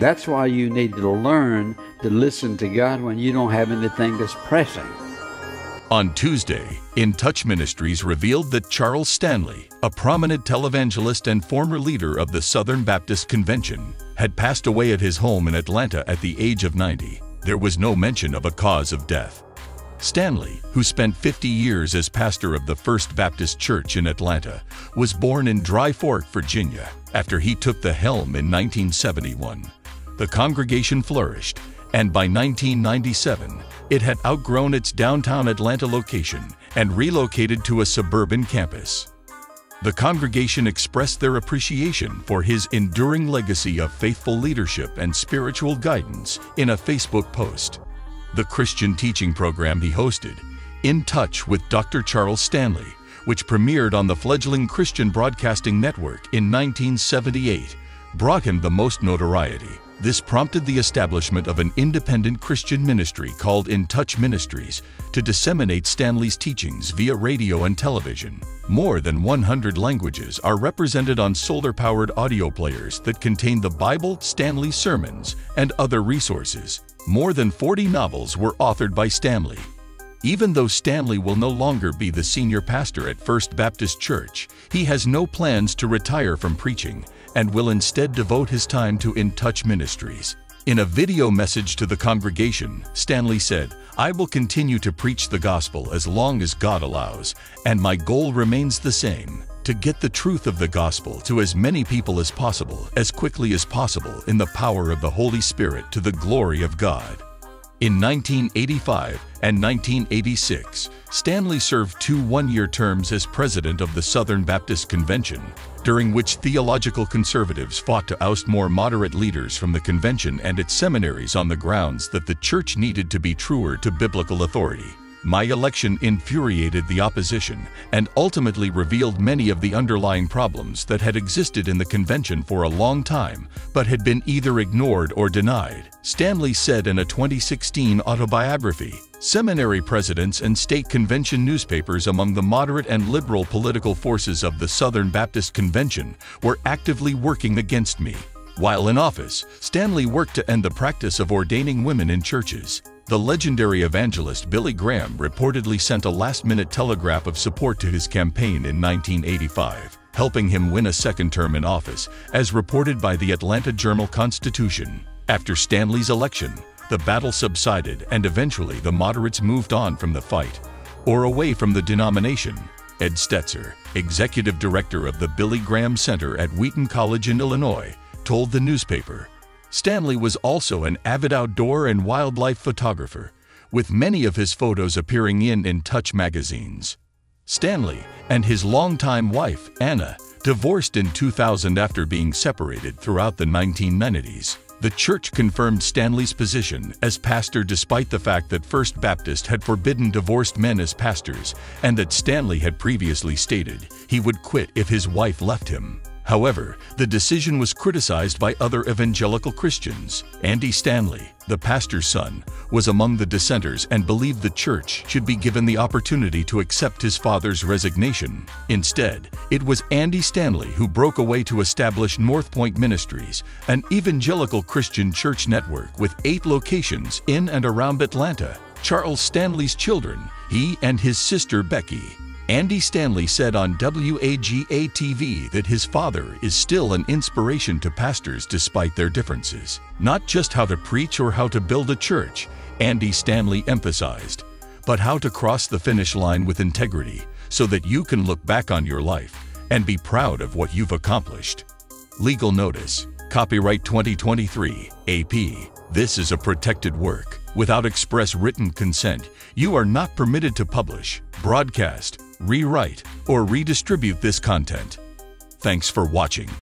That's why you need to learn to listen to God when you don't have anything that's pressing. On Tuesday, In Touch Ministries revealed that Charles Stanley, a prominent televangelist and former leader of the Southern Baptist Convention, had passed away at his home in Atlanta at the age of 90. There was no mention of a cause of death. Stanley, who spent 50 years as pastor of the First Baptist Church in Atlanta, was born in Dry Fork, Virginia, after he took the helm in 1971. The congregation flourished, and by 1997, it had outgrown its downtown Atlanta location and relocated to a suburban campus. The congregation expressed their appreciation for his enduring legacy of faithful leadership and spiritual guidance in a Facebook post. The Christian teaching program he hosted, In Touch with Dr. Charles Stanley, which premiered on the fledgling Christian Broadcasting Network in 1978, brought him the most notoriety. This prompted the establishment of an independent Christian ministry called In Touch Ministries to disseminate Stanley's teachings via radio and television. More than 100 languages are represented on solar-powered audio players that contain the Bible, Stanley's sermons, and other resources. More than 40 novels were authored by Stanley. Even though Stanley will no longer be the senior pastor at First Baptist Church, he has no plans to retire from preaching and will instead devote his time to In Touch Ministries. In a video message to the congregation, Stanley said, "I will continue to preach the gospel as long as God allows, and my goal remains the same, to get the truth of the gospel to as many people as possible, as quickly as possible, in the power of the Holy Spirit to the glory of God." In 1985 and 1986, Stanley served two one-year terms as president of the Southern Baptist Convention, during which theological conservatives fought to oust more moderate leaders from the convention and its seminaries on the grounds that the church needed to be truer to biblical authority. My election infuriated the opposition and ultimately revealed many of the underlying problems that had existed in the convention for a long time but had been either ignored or denied, Stanley said in a 2016 autobiography. Seminary presidents and state convention newspapers among the moderate and liberal political forces of the Southern Baptist Convention were actively working against me. While in office, Stanley worked to end the practice of ordaining women in churches. The legendary evangelist Billy Graham reportedly sent a last-minute telegraph of support to his campaign in 1985, helping him win a second term in office, as reported by the Atlanta Journal-Constitution. After Stanley's election, the battle subsided and eventually the moderates moved on from the fight, or away from the denomination. Ed Stetzer, executive director of the Billy Graham Center at Wheaton College in Illinois, told the newspaper. Stanley was also an avid outdoor and wildlife photographer, with many of his photos appearing in In Touch magazines. Stanley and his longtime wife, Anna, divorced in 2000 after being separated throughout the 1990s. The church confirmed Stanley's position as pastor despite the fact that First Baptist had forbidden divorced men as pastors and that Stanley had previously stated he would quit if his wife left him. However, the decision was criticized by other evangelical Christians. Andy Stanley, the pastor's son, was among the dissenters and believed the church should be given the opportunity to accept his father's resignation. Instead, it was Andy Stanley who broke away to establish North Point Ministries, an evangelical Christian church network with 8 locations in and around Atlanta. Charles Stanley's children, he and his sister Becky. Andy Stanley said on WAGA TV that his father is still an inspiration to pastors despite their differences. Not just how to preach or how to build a church, Andy Stanley emphasized, but how to cross the finish line with integrity so that you can look back on your life and be proud of what you've accomplished. Legal notice. Copyright 2023, AP. This is a protected work. Without express written consent, you are not permitted to publish, broadcast, rewrite, or redistribute this content. Thanks for watching.